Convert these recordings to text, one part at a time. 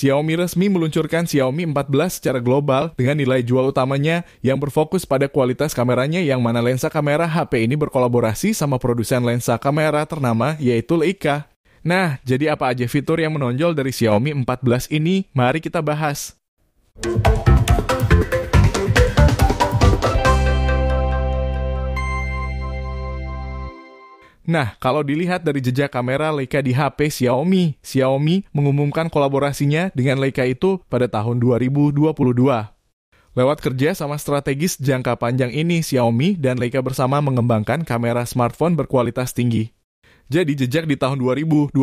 Xiaomi resmi meluncurkan Xiaomi 14 secara global dengan nilai jual utamanya yang berfokus pada kualitas kameranya, yang mana lensa kamera HP ini berkolaborasi sama produsen lensa kamera ternama yaitu Leica. Nah, jadi apa aja fitur yang menonjol dari Xiaomi 14 ini? Mari kita bahas. Nah, kalau dilihat dari jejak kamera Leica di HP Xiaomi mengumumkan kolaborasinya dengan Leica itu pada tahun 2022. Lewat kerja sama strategis jangka panjang ini, Xiaomi dan Leica bersama mengembangkan kamera smartphone berkualitas tinggi. Jadi jejak di tahun 2022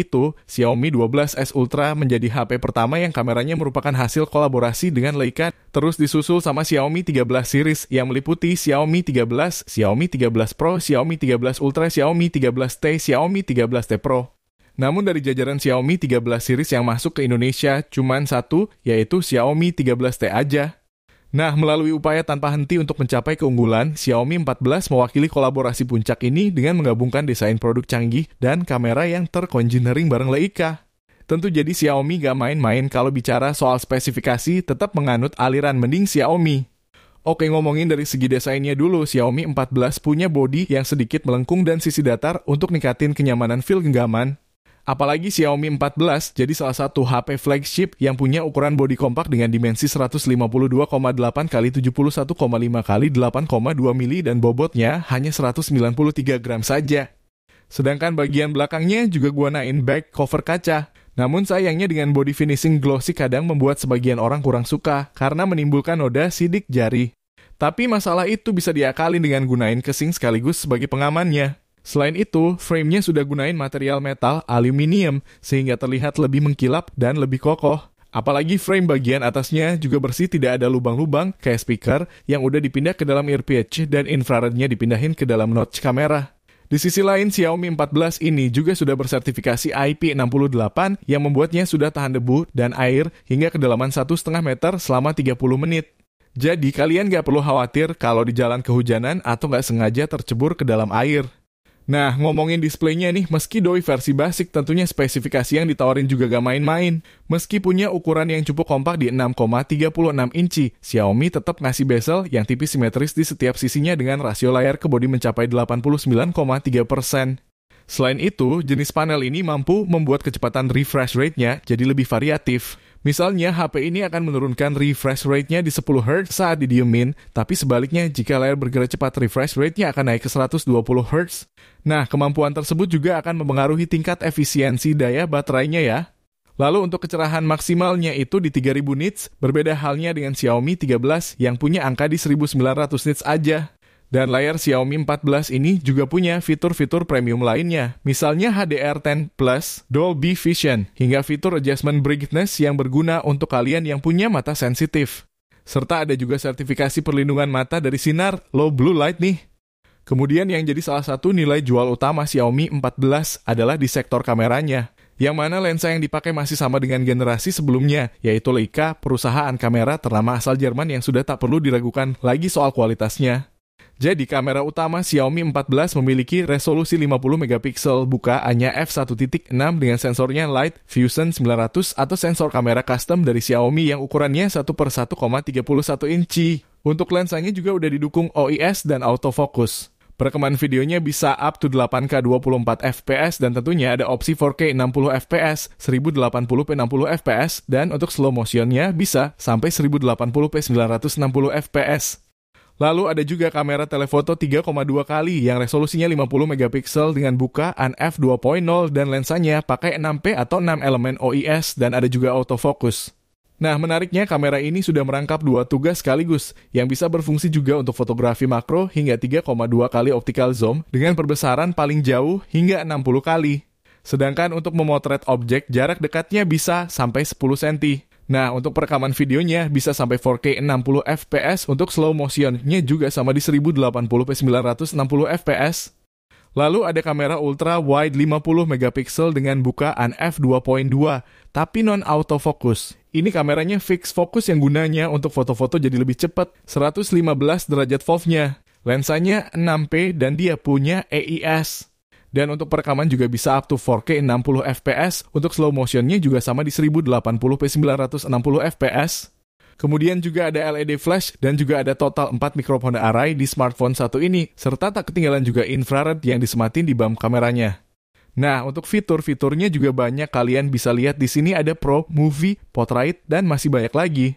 itu, Xiaomi 12S Ultra menjadi HP pertama yang kameranya merupakan hasil kolaborasi dengan Leica, terus disusul sama Xiaomi 13 series yang meliputi Xiaomi 13, Xiaomi 13 Pro, Xiaomi 13 Ultra, Xiaomi 13T, Xiaomi 13T Pro. Namun dari jajaran Xiaomi 13 series yang masuk ke Indonesia cuman satu, yaitu Xiaomi 13T aja. Nah, melalui upaya tanpa henti untuk mencapai keunggulan, Xiaomi 14 mewakili kolaborasi puncak ini dengan menggabungkan desain produk canggih dan kamera yang terkonjinering bareng Leica. Tentu jadi Xiaomi gak main-main kalau bicara soal spesifikasi, tetap menganut aliran mending Xiaomi. Oke, ngomongin dari segi desainnya dulu, Xiaomi 14 punya bodi yang sedikit melengkung dan sisi datar untuk ningkatin kenyamanan feel genggaman. Apalagi Xiaomi 14 jadi salah satu HP flagship yang punya ukuran bodi kompak dengan dimensi 152,8 x 71,5 x 8,2 mm dan bobotnya hanya 193 gram saja. Sedangkan bagian belakangnya juga guanain back cover kaca. Namun sayangnya dengan body finishing glossy kadang membuat sebagian orang kurang suka karena menimbulkan noda sidik jari. Tapi masalah itu bisa diakalin dengan gunain casing sekaligus sebagai pengamannya. Selain itu, framenya sudah gunain material metal aluminium sehingga terlihat lebih mengkilap dan lebih kokoh. Apalagi frame bagian atasnya juga bersih, tidak ada lubang-lubang kayak speaker yang udah dipindah ke dalam earpiece dan infrarednya dipindahin ke dalam notch kamera. Di sisi lain, Xiaomi 14 ini juga sudah bersertifikasi IP68 yang membuatnya sudah tahan debu dan air hingga kedalaman 1,5 meter selama 30 menit. Jadi kalian nggak perlu khawatir kalau di jalan kehujanan atau nggak sengaja tercebur ke dalam air. Nah, ngomongin displaynya nih, meski doi versi basic, tentunya spesifikasi yang ditawarin juga gak main-main. Meski punya ukuran yang cukup kompak di 6,36 inci, Xiaomi tetap ngasih bezel yang tipis simetris di setiap sisinya dengan rasio layar ke bodi mencapai 89,3%. Selain itu, jenis panel ini mampu membuat kecepatan refresh rate-nya jadi lebih variatif. Misalnya, HP ini akan menurunkan refresh rate-nya di 10 Hz saat didiemin, tapi sebaliknya jika layar bergerak cepat, refresh rate-nya akan naik ke 120 Hz. Nah, kemampuan tersebut juga akan mempengaruhi tingkat efisiensi daya baterainya ya. Lalu untuk kecerahan maksimalnya itu di 3000 nits, berbeda halnya dengan Xiaomi 13 yang punya angka di 1900 nits aja. Dan layar Xiaomi 14 ini juga punya fitur-fitur premium lainnya, misalnya HDR10+, Dolby Vision, hingga fitur adjustment brightness yang berguna untuk kalian yang punya mata sensitif. Serta ada juga sertifikasi perlindungan mata dari sinar low blue light nih. Kemudian yang jadi salah satu nilai jual utama Xiaomi 14 adalah di sektor kameranya, yang mana lensa yang dipakai masih sama dengan generasi sebelumnya, yaitu Leica, perusahaan kamera ternama asal Jerman yang sudah tak perlu diragukan lagi soal kualitasnya. Jadi kamera utama Xiaomi 14 memiliki resolusi 50 MP bukaannya f1.6 dengan sensornya Light Fusion 900 atau sensor kamera custom dari Xiaomi yang ukurannya 1/1,31 inci. Untuk lensanya juga udah didukung OIS dan autofocus. Perekaman videonya bisa up to 8K 24 fps dan tentunya ada opsi 4K 60 fps, 1080p 60 fps, dan untuk slow motionnya bisa sampai 1080p 960 fps. Lalu ada juga kamera telefoto 3,2 kali yang resolusinya 50 MP dengan bukaan f2.0 dan lensanya pakai 6P atau 6 elemen OIS dan ada juga autofocus. Nah, menariknya kamera ini sudah merangkap dua tugas sekaligus yang bisa berfungsi juga untuk fotografi makro hingga 3,2 kali optical zoom dengan perbesaran paling jauh hingga 60 kali. Sedangkan untuk memotret objek jarak dekatnya bisa sampai 10 cm. Nah, untuk perekaman videonya bisa sampai 4K 60 fps, untuk slow motion-nya juga sama di 1080p 960 fps. Lalu ada kamera ultra wide 50 MP dengan bukaan f2.2, tapi non autofocus. Ini kameranya fixed focus yang gunanya untuk foto-foto jadi lebih cepat, 115 derajat fov-nya. Lensanya 6P dan dia punya EIS. Dan untuk perekaman juga bisa up to 4K 60 fps. Untuk slow motionnya juga sama di 1080p 960 fps. Kemudian juga ada LED flash dan juga ada total 4 microphone array di smartphone satu ini, serta tak ketinggalan juga infrared yang disematin di bam kameranya. Nah, untuk fitur-fiturnya juga banyak, kalian bisa lihat di sini ada Pro, Movie, Portrait, dan masih banyak lagi.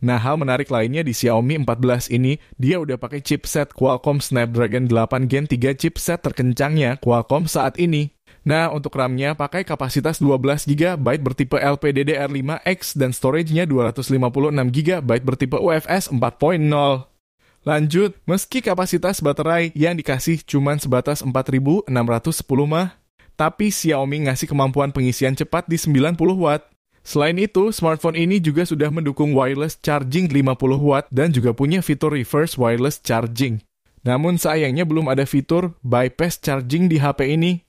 Nah, hal menarik lainnya di Xiaomi 14 ini, dia udah pakai chipset Qualcomm Snapdragon 8 Gen 3, chipset terkencangnya Qualcomm saat ini. Nah, untuk RAM-nya pakai kapasitas 12GB bertipe LPDDR5X dan storage-nya 256GB bertipe UFS 4.0. Lanjut, meski kapasitas baterai yang dikasih cuma sebatas 4610 mAh, tapi Xiaomi ngasih kemampuan pengisian cepat di 90W. Selain itu, smartphone ini juga sudah mendukung wireless charging 50W dan juga punya fitur reverse wireless charging. Namun sayangnya belum ada fitur bypass charging di HP ini.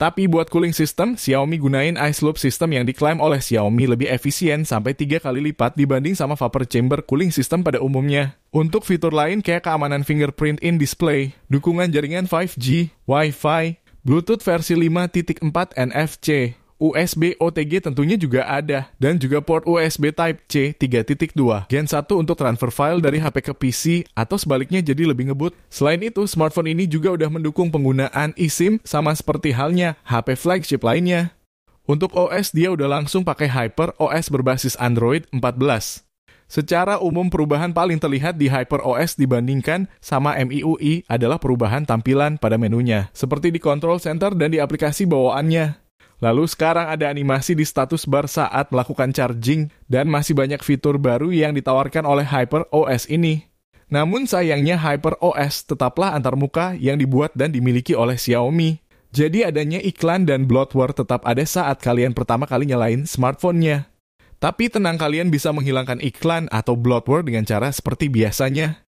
Tapi buat cooling system, Xiaomi gunain Ice Loop System yang diklaim oleh Xiaomi lebih efisien sampai 3 kali lipat dibanding sama vapor chamber cooling system pada umumnya. Untuk fitur lain kayak keamanan fingerprint in display, dukungan jaringan 5G, Wi-Fi, Bluetooth versi 5.4 NFC, USB OTG tentunya juga ada, dan juga port USB Type-C 3.2 Gen 1 untuk transfer file dari HP ke PC atau sebaliknya jadi lebih ngebut. Selain itu, smartphone ini juga udah mendukung penggunaan eSIM sama seperti halnya HP flagship lainnya. Untuk OS dia udah langsung pakai HyperOS berbasis Android 14. Secara umum perubahan paling terlihat di HyperOS dibandingkan sama MIUI adalah perubahan tampilan pada menunya, seperti di control center dan di aplikasi bawaannya. Lalu sekarang ada animasi di status bar saat melakukan charging dan masih banyak fitur baru yang ditawarkan oleh HyperOS ini. Namun sayangnya HyperOS tetaplah antarmuka yang dibuat dan dimiliki oleh Xiaomi. Jadi adanya iklan dan bloatware tetap ada saat kalian pertama kali nyalain smartphone-nya. Tapi tenang, kalian bisa menghilangkan iklan atau bloatware dengan cara seperti biasanya.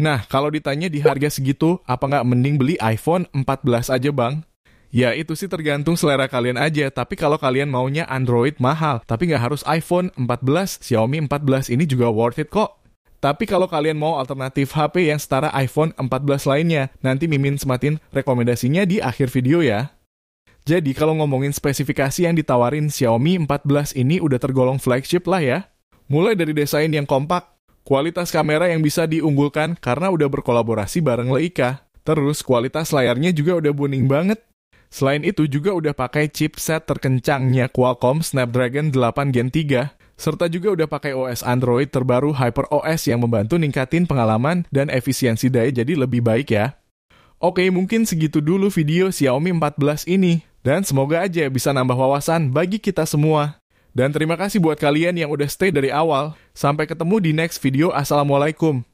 Nah, kalau ditanya di harga segitu, apa nggak mending beli iPhone 14 aja bang? Ya, itu sih tergantung selera kalian aja, tapi kalau kalian maunya Android mahal, tapi nggak harus iPhone 14, Xiaomi 14 ini juga worth it kok. Tapi kalau kalian mau alternatif HP yang setara iPhone 14 lainnya, nanti Mimin sematin rekomendasinya di akhir video ya. Jadi kalau ngomongin spesifikasi yang ditawarin Xiaomi 14 ini udah tergolong flagship lah ya. Mulai dari desain yang kompak, kualitas kamera yang bisa diunggulkan karena udah berkolaborasi bareng Leica, terus kualitas layarnya juga udah bening banget. Selain itu juga udah pakai chipset terkencangnya Qualcomm Snapdragon 8 Gen 3, serta juga udah pakai OS Android terbaru HyperOS yang membantu ningkatin pengalaman dan efisiensi daya jadi lebih baik ya. Oke, mungkin segitu dulu video Xiaomi 14 ini. Dan semoga aja bisa nambah wawasan bagi kita semua. Dan terima kasih buat kalian yang udah stay dari awal. Sampai ketemu di next video. Assalamualaikum.